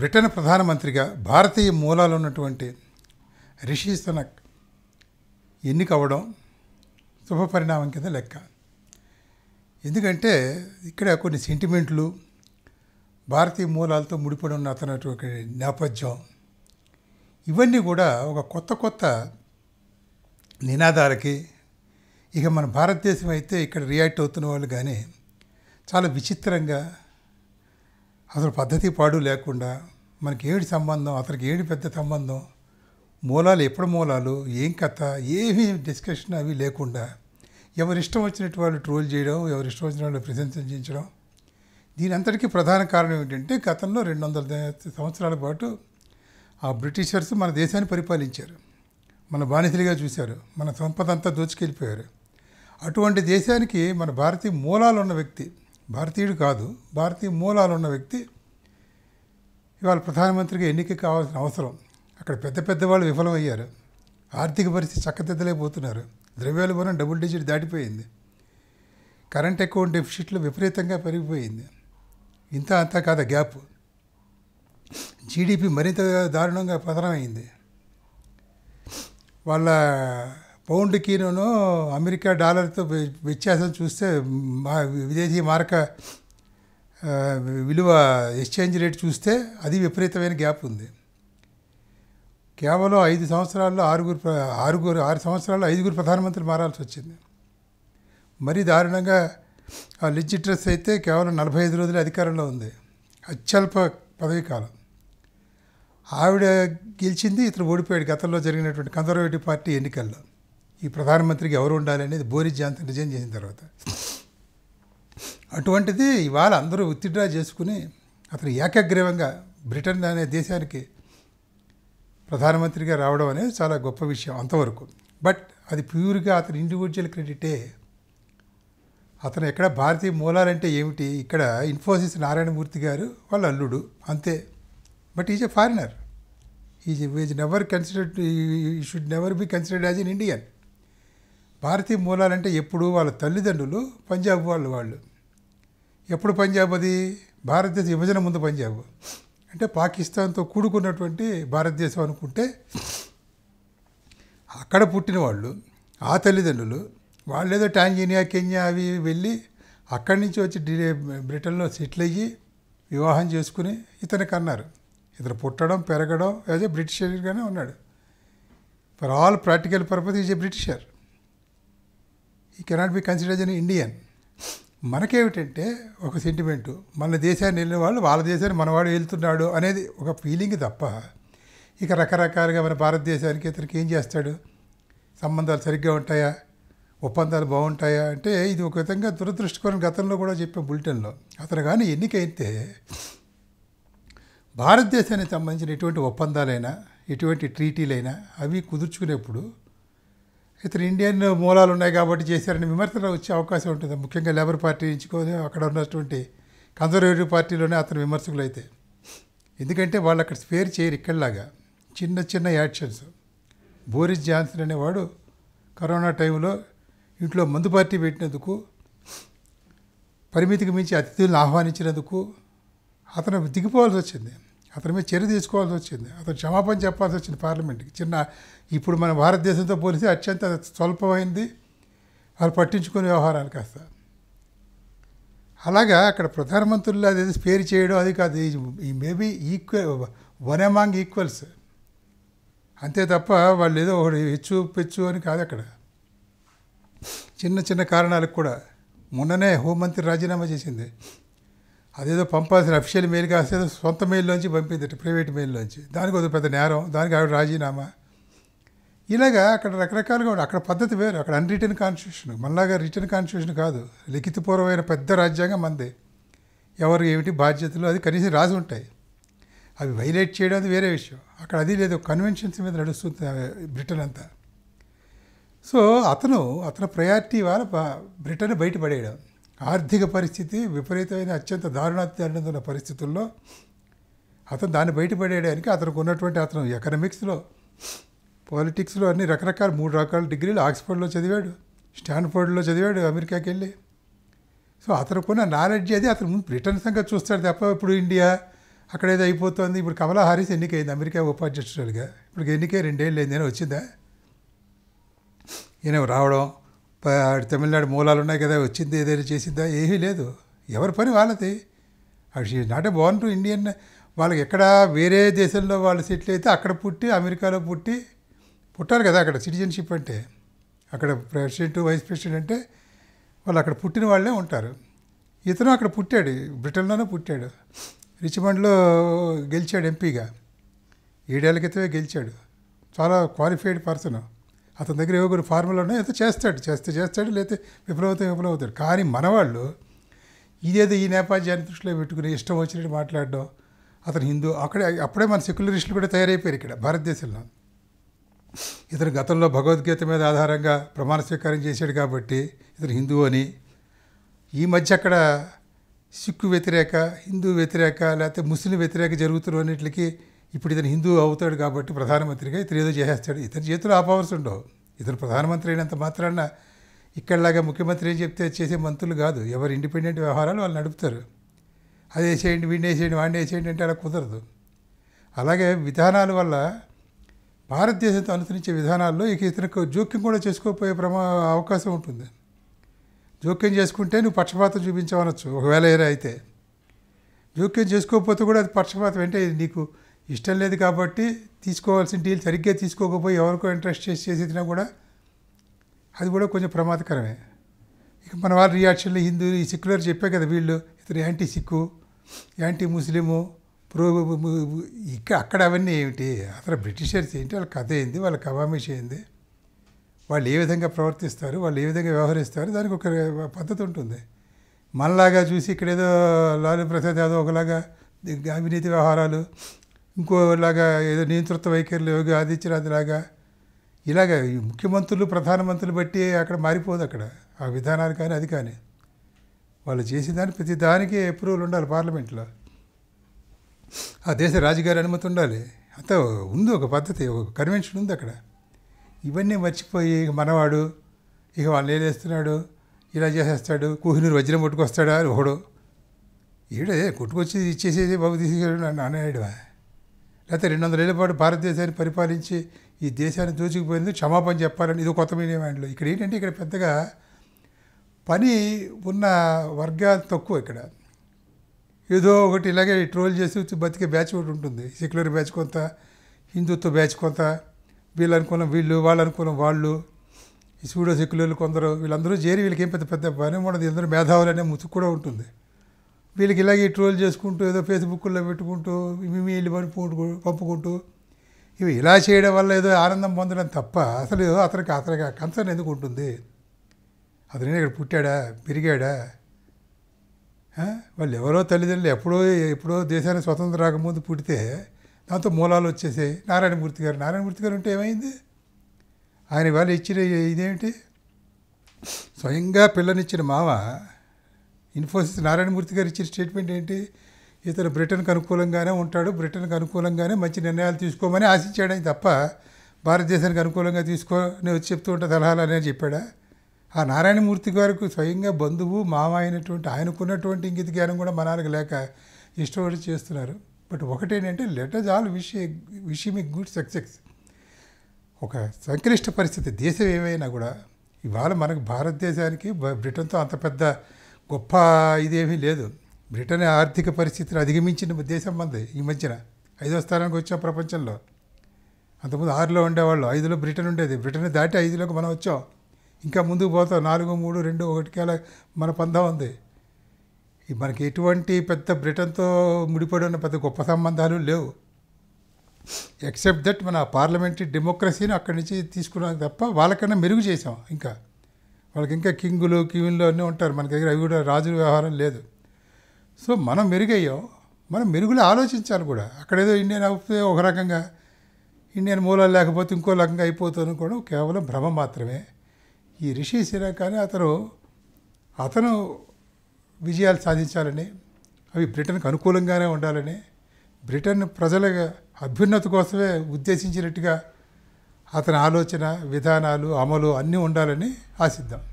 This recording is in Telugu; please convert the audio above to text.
బ్రిటన్ ప్రధానమంత్రిగా భారతీయ మూలాలు ఉన్నటువంటి రిషి సునక్ ఎన్నిక అవడం శుభ పరిణామం కింద లెక్క. ఎందుకంటే ఇక్కడ కొన్ని సెంటిమెంట్లు, భారతీయ మూలాలతో ముడిపడి ఉన్న అతనటువంటి నేపథ్యం, ఇవన్నీ కూడా ఒక కొత్త నినాదాలకి ఇక మన భారతదేశం అయితే ఇక్కడ రియాక్ట్ అవుతున్న వాళ్ళు కానీ చాలా విచిత్రంగా, అసలు పద్ధతి పాడు లేకుండా, మనకి ఏమిటి సంబంధం, అతనికి ఏమిటి పెద్ద సంబంధం, మూలాలు ఎప్పుడు మూలాలు ఏం కథ, ఏమీ డిస్కషన్ అవి లేకుండా ఎవరిష్టం వచ్చినట్టు వాళ్ళు ట్రోల్ చేయడం, ఎవరిష్టం వచ్చిన వాళ్ళు ప్రశంసించడం. దీని అంతటికీ ప్రధాన కారణం ఏంటంటే గతంలో 200 సంవత్సరాల పాటు ఆ బ్రిటిషర్స్ మన దేశాన్ని పరిపాలించారు, మన బానిసలుగా చూశారు, మన సంపద అంతా దోచుకెళ్ళిపోయారు. అటువంటి దేశానికి మన భారతీయ మూలాలు ఉన్న వ్యక్తి, భారతీయుడు కాదు భారతీయ మూలాలు ఉన్న వ్యక్తి ఇవాళ ప్రధానమంత్రిగా ఎన్నిక కావాల్సిన అవసరం. అక్కడ పెద్దవాళ్ళు విఫలమయ్యారు, ఆర్థిక పరిస్థితి చక్కదిద్దలేకపోతున్నారు, ద్రవ్యోల్బణం డబుల్-డిజిట్ దాటిపోయింది, కరెంట్ అకౌంట్ డెఫిసిట్లు విపరీతంగా పెరిగిపోయింది, ఇంత అంతా కాదు గ్యాప్, జీడిపి మరింత దారుణంగా పతనమైంది. వాళ్ళ పౌండ్కినూ అమెరికా డాలర్తో వ్యత్యాసం చూస్తే విదేశీ మారక విలువ ఎక్స్చేంజ్ రేట్ చూస్తే అది విపరీతమైన గ్యాప్ ఉంది. కేవలం 5 సంవత్సరాల్లో ఆరు సంవత్సరాల్లో ఐదుగురు ప్రధానమంత్రులు మారాల్సి వచ్చింది. మరీ దారుణంగా లెజిట్రస్ అయితే కేవలం 45 రోజులే అధికారంలో ఉంది, అత్యల్ప పదవీ కాలం. ఆవిడ గెలిచింది, ఇతను ఓడిపోయాడు. గతంలో జరిగినటువంటి కన్జర్వేటివ్ పార్టీ ఎన్నికల్లో ఈ ప్రధానమంత్రికి ఎవరు ఉండాలి అనేది బోరిస్ జాన్సన్ రిజైన్ చేసిన తర్వాత. అటువంటిది ఇవాళ అందరూ విత్డ్రా చేసుకుని అతను ఏకాగ్రీవంగా బ్రిటన్ అనే దేశానికి ప్రధానమంత్రిగా రావడం అనేది చాలా గొప్ప విషయం అంతవరకు. బట్ అది ప్యూర్గా అతని ఇండివిజువల్ క్రెడిటే. అతను ఎక్కడ భారతీయ మూలాలంటే ఏమిటి, ఇక్కడ ఇన్ఫోసిస్ నారాయణమూర్తి గారు వాళ్ళ అల్లుడు అంతే. But is a foreigner, he should never be considered as an Indian. భారతీయ మూలాలంటే ఎప్పుడు వాళ్ళ తల్లిదండ్రులు పంజాబ్ వాళ్ళు ఎప్పుడు పంజాబ్, అది భారతదేశ విభజన ముందు పంజాబ్ అంటే పాకిస్తాన్తో కూడుకున్నటువంటి భారతదేశం అనుకుంటే అక్కడ పుట్టిన వాళ్ళు, ఆ తల్లిదండ్రులు వాళ్ళేదో టాంజానియా, కెన్యా అవి వెళ్ళి అక్కడి నుంచి వచ్చి బ్రిటన్లో సెటిల్ అయ్యి వివాహం చేసుకుని ఇతనికి అన్నారు. ఇతను పుట్టడం పెరగడం యాజ్ ఏ బ్రిటిషర్గానే ఉన్నాడు. For all practical purpose is a Britisher, he cannot be considered an Indian. మనకేమిటంటే ఒక సెంటిమెంటు, మన దేశాన్ని వెళ్ళిన వాళ్ళు వాళ్ళ దేశాన్ని మనవాడు వెళ్తున్నాడు అనేది ఒక ఫీలింగ్ తప్ప, ఇక రకరకాలుగా మన భారతదేశానికి ఇతనికి ఏం చేస్తాడు, సంబంధాలు సరిగ్గా ఉంటాయా, ఒప్పందాలు బాగుంటాయా అంటే ఇది ఒక విధంగా దురదృష్టకరం. గతంలో కూడా చెప్పే బులెటిన్లో అతను కానీ ఎన్నికైతే భారతదేశానికి సంబంధించిన ఎటువంటి ఒప్పందాలైనా ఎటువంటి ట్రీటీలైనా అవి కుదుర్చుకునేప్పుడు ఇతను ఇండియన్ మూలాలు ఉన్నాయి కాబట్టి చేశారని విమర్శలు వచ్చే అవకాశం ఉంటుంది. ముఖ్యంగా లేబర్ పార్టీ ఎంచుకొని అక్కడ ఉన్నటువంటి కన్జర్వేటివ్ పార్టీలోనే అతను విమర్శకులు అయితే, ఎందుకంటే వాళ్ళు అక్కడ స్పేర్ చేయరు. ఇక్కడలాగా చిన్న యాక్షన్స్, బోరిస్ జాన్సన్ అనేవాడు కరోనా టైంలో ఇంట్లో మందు పార్టీ పెట్టినందుకు, పరిమితికి మించి అతిథులను ఆహ్వానించినందుకు అతను దిగిపోవాల్సి వచ్చింది, అతని మీద చర్య తీసుకోవాల్సి వచ్చింది, అతను క్షమాపణ చెప్పాల్సి వచ్చింది పార్లమెంట్కి. ఇప్పుడు మన భారతదేశంతో పోలిస్తే అత్యంత స్వల్పమైంది వాళ్ళు పట్టించుకునే వ్యవహారాలు కాస్త. అలాగా అక్కడ ప్రధానమంత్రులు అదేదో స్పేర్ చేయడం అది కాదు, he maybe equal one among equals అంతే తప్ప వాళ్ళు ఏదో ఒకటి హెచ్చు అని కాదు. అక్కడ చిన్న కారణాలకు కూడా మొన్ననే హోంమంత్రి రాజీనామా చేసింది, అదేదో పంపాల్సిన అఫీషియల్ మెయిల్ కాసేదో సొంత మెయిల్లోంచి పంపిందట, ప్రైవేట్ మెయిల్లోంచి. దానికి ఒక పెద్ద నేరం, దానికి ఆవిడ రాజీనామా. ఇలాగా అక్కడ రకరకాలుగా ఉండే అక్కడ పద్ధతి వేరు. అక్కడ అన్రిటర్న్ కాన్స్టిట్యూషన్, మనలాగా రిటర్న్ కాన్స్టిట్యూషన్ కాదు, లిఖితపూర్వమైన పెద్ద రాజ్యాంగం మనది, ఎవరు ఏమిటి బాధ్యతలు అది కనీసం రాసి ఉంటాయి. అవి వైలేట్ చేయడం అది వేరే విషయం. అక్కడ అది లేదు, కన్వెన్షన్స్ మీద నడుస్తుంది బ్రిటన్ అంతా. సో అతని ప్రయారిటీ వాళ్ళ బ్రిటన్ బయటపడేయడం. ఆర్థిక పరిస్థితి విపరీతమైన అత్యంత దారుణాత్యంగా ఉన్న పరిస్థితుల్లో అతను దాన్ని బయటపడేయడానికి అతనికి ఉన్నటువంటి, అతను ఎకనామిక్స్లో పాలిటిక్స్లో అన్ని రకరకాల 3 రకాల డిగ్రీలు ఆక్స్ఫర్డ్లో చదివాడు, స్టాన్ఫర్డ్లో చదివాడు అమెరికాకి వెళ్ళి. సో అతనుకున్న నాలెడ్జ్ అది అతను ముందు బ్రిటన్ సంగతి చూస్తాడు తప్ప ఇప్పుడు ఇండియా అక్కడేదో అయిపోతుంది. ఇప్పుడు కమలా హారిస్ ఎన్నికైంది అమెరికా ఉపాధ్యక్షురాలుగా. ఇప్పుడు ఎన్నికే 2 ఏళ్ళు అయింది. వచ్చిందా? ఈయన రావడం, తమిళనాడు మూలాలు ఉన్నాయి కదా, వచ్చింది ఏదైనా చేసిందా? ఏమీ లేదు. ఎవరి పని వాళ్ళది. She not a born to Indian. వాళ్ళకి ఎక్కడ వేరే దేశంలో వాళ్ళు సెటిల్ అయితే అక్కడ పుట్టి అమెరికాలో పుట్టారు కదా. అక్కడ సిటిజన్షిప్ అంటే, అక్కడ ప్రెసిడెంట్ వైస్ ప్రెసిడెంట్ అంటే వాళ్ళు అక్కడ పుట్టిన వాళ్ళే ఉంటారు. ఇతను అక్కడ పుట్టాడు, బ్రిటన్లోనే పుట్టాడు. రిచ్మండ్లో గెలిచాడు ఎంపీగా. 7 ఏళ్ల క్రితమే గెలిచాడు. చాలా క్వాలిఫైడ్ పర్సన్. అతని దగ్గర ఏవో ఫార్ములా ఉన్నాయి. అయితే చేస్తాడు, లేకపోతే విఫలవుతాడు. కానీ మనవాళ్ళు ఇదేదో ఈ నేపాధ్యాన్ని దృష్టిలో పెట్టుకుని ఇష్టం వచ్చినట్టు మాట్లాడడం. అతను హిందూ. అప్పుడే మన సెక్యులరిస్టులు కూడా తయారైపోయారు ఇక్కడ భారతదేశంలో. ఇతను గతంలో భగవద్గీత మీద ఆధారంగా ప్రమాణ స్వీకారం చేశాడు కాబట్టి ఇతను హిందూ అని. ఈ మధ్య అక్కడ సిక్కు వ్యతిరేక, హిందూ వ్యతిరేక, లేకపోతే ముస్లిం వ్యతిరేక జరుగుతున్న అన్నింటికి ఇప్పుడు ఇతను హిందూ అవుతాడు కాబట్టి ప్రధానమంత్రిగా ఇతను ఏదో చేసేస్తాడు. ఇతని చేతులు ఆ పవర్స్ ఉండవు. ఇతను ప్రధానమంత్రి అయినంత మాత్రాన ఇక్కడలాగా ముఖ్యమంత్రి ఏం చెప్తే చేసే మంత్రులు కాదు. ఎవరు ఇండిపెండెంట్ వ్యవహారాలు వాళ్ళు నడుపుతారు. అది వేసేయండి, వాడిని వేసేయండి అంటే అలా కుదరదు. అలాగే విధానాల వల్ల భారతదేశంతో అనుసరించే విధానాల్లో ఇక ఇతనికి జోక్యం కూడా చేసుకోకపోయే అవకాశం ఉంటుంది. జోక్యం చేసుకుంటే నువ్వు పక్షపాతం చూపించవనొచ్చు. ఒకవేళ ఏరే అయితే జోక్యం చేసుకోకపోతే కూడా అది పక్షపాతం. అంటే నీకు ఇష్టం లేదు కాబట్టి తీసుకోవాల్సిన డీల్ సరిగ్గా తీసుకోకపోయి ఎవరికో ఇంట్రెస్ట్ చేసేసినా కూడా అది కూడా కొంచెం ప్రమాదకరమే. ఇక మన వాళ్ళ రియాక్షన్లు హిందువులు ఈ సెక్యులర్ చెప్పే కదా వీళ్ళు. ఇతను యాంటీ సిక్కు, యాంటీ ముస్లిము, అక్కడ అవన్నీ ఏమిటి? అతను బ్రిటిషర్స్ ఏంటి, వాళ్ళ కథ ఏంది, వాళ్ళ కవామిష్ ఏంది, వాళ్ళు ఏ విధంగా ప్రవర్తిస్తారు, వాళ్ళు ఏ విధంగా వ్యవహరిస్తారు, దానికి ఒక పద్ధతి ఉంటుంది. మనలాగా చూసి ఇక్కడేదో లాలూ ప్రసాద్ యాదవ్ ఒకలాగా అవినీతి వ్యవహారాలు, ఇంకోలాగా ఏదో నియంతృత్వ వైఖరులు యోగి ఆదిత్యనాథ్లాగా ఇలాగ ముఖ్యమంత్రులు ప్రధానమంత్రులు బట్టి అక్కడ మారిపోదు. అక్కడ ఆ విధానాలు కానీ అది కానీ వాళ్ళు చేసేదాన్ని ప్రతి దానికి అప్రూవల్ ఉండాలి పార్లమెంట్లో. ఆ దేశ రాజుగారి అనుమతి ఉండాలి. అంతా ఉంది ఒక పద్ధతి, ఒక కన్వెన్షన్ ఉంది అక్కడ. ఇవన్నీ మర్చిపోయి మనవాడు ఇక వాళ్ళు ఏలేస్తున్నాడు, ఇలా చేసేస్తాడు, కోహినూరు వజ్రం కొట్టుకొస్తాడా ఒకడు, ఈడే కొట్టుకొచ్చి ఇచ్చేసేది బాబు తీసేసాడు అన్నాడు. లేకపోతే 200 ఏళ్ల పాటు భారతదేశాన్ని పరిపాలించి ఈ దేశాన్ని దోచుకుపోయింది క్షమాపణ చెప్పాలని ఇది కొత్త మీడియాలో. ఇక్కడ ఏంటంటే ఇక్కడ పెద్దగా పని ఉన్న వర్గాలు తక్కువ. ఇక్కడ ఏదో ఒకటి ఇలాగే ట్రోల్ చేసి బతికే బ్యాచ్ ఒకటి ఉంటుంది. సెక్యులర్ బ్యాచ్ కొంత, హిందుత్వ బ్యాచ్ కొంత, వీళ్ళు అనుకున్న వీళ్ళు, వాళ్ళు అనుకున్న వాళ్ళు, ఈ సూడో సెక్యులర్లు కొందరు, వీళ్ళందరూ చేరి వీళ్ళకి ఏం పెద్ద పెద్ద పని ఉండదు. అందరూ మేధావులు అనే ముసుగు కూడా ఉంటుంది. వీళ్ళకి ఇలాగే ట్రోల్ చేసుకుంటూ ఏదో ఫేస్బుక్లో పెట్టుకుంటూ ఇమెయిల్ పంపుకుంటూ ఇవి ఇలా చేయడం వల్ల ఏదో ఆనందం పొందడం తప్ప అసలు అతనికి కన్సర్న్ ఎందుకు ఉంటుంది? అతనే ఇక్కడ పుట్టాడా, పెరిగాడా? వాళ్ళు ఎవరో తల్లిదండ్రులు ఎప్పుడో దేశానికి స్వతంత్రం రాకముందు పుడితే దాంతో మూలాలు వచ్చేసాయి. నారాయణమూర్తి గారు ఉంటే ఏమైంది? ఆయన వాళ్ళు ఇచ్చిన ఇదేమిటి? స్వయంగా పిల్లనిచ్చిన మామ ఇన్ఫోసిస్ నారాయణమూర్తి గారు ఇచ్చిన స్టేట్మెంట్ ఏంటి? ఇతను బ్రిటన్కు అనుకూలంగానే ఉంటాడు, బ్రిటన్కు అనుకూలంగానే మంచి నిర్ణయాలు తీసుకోమని ఆశించాడని తప్ప భారతదేశానికి అనుకూలంగా తీసుకొని వచ్చి చెప్తూ ఉంటా సలహాలు అనేది చెప్పాడా? ఆ నారాయణమూర్తి గారికి స్వయంగా బంధువు మామ అయినటువంటి ఆయనకున్నటువంటి ఇంగిత జ్ఞానం కూడా మనకు లేక ఇష్టపడి చేస్తున్నారు. బట్ ఒకటేంటంటే let us all wish him good success. ఒక సంక్లిష్ట పరిస్థితి దేశం ఏమైనా కూడా. ఇవాళ మనకు భారతదేశానికి బ్రిటన్తో అంత పెద్ద గొప్ప ఇదేమీ లేదు. బ్రిటన్ ఆర్థిక పరిస్థితిని అధిగమించిన దేశం మంది. ఈ మధ్యన 5వ స్థానానికి వచ్చాం ప్రపంచంలో. అంతకుముందు 6లో ఉండేవాళ్ళు, 5లో బ్రిటన్ ఉండేది. బ్రిటన్ దాటి 5లోకి మనం వచ్చాం. ఇంకా ముందుకు పోతాం. 4, 3, 2, 1 అలా మన పందా ఉంది. మనకి ఎటువంటి పెద్ద బ్రిటన్తో ముడిపడి ఉన్న పెద్ద గొప్ప సంబంధాలు లేవు. ఎక్సెప్ట్ దట్ మన పార్లమెంటరీ డెమోక్రసీని అక్కడి నుంచి తీసుకున్నాం తప్ప వాళ్ళకన్నా మెరుగు చేసాం. ఇంకా వాళ్ళకి ఇంకా కింగులు క్వీన్లు అన్నీ ఉంటారు. మనకి దగ్గర అవి కూడా రాజుల వ్యవహారం లేదు. సో మనం మెరుగయ్యాం. మనం మెరుగులు ఆలోచించాలి కూడా. అక్కడేదో ఇండియన్ అవుతే ఒక రకంగా, ఇండియన్ మూలాలు లేకపోతే ఇంకో రకంగా అయిపోతుంది కూడా కేవలం భ్రమ మాత్రమే. ఈ రిషి సునాక్ అని అతను విజయాలు సాధించాలని, అవి బ్రిటన్కు అనుకూలంగానే ఉండాలని, బ్రిటన్ ప్రజల అభ్యున్నతి కోసమే ఉద్దేశించినట్టుగా అతని ఆలోచన, విధానాలు, అమలు అన్నీ ఉండాలని ఆశిద్దాం.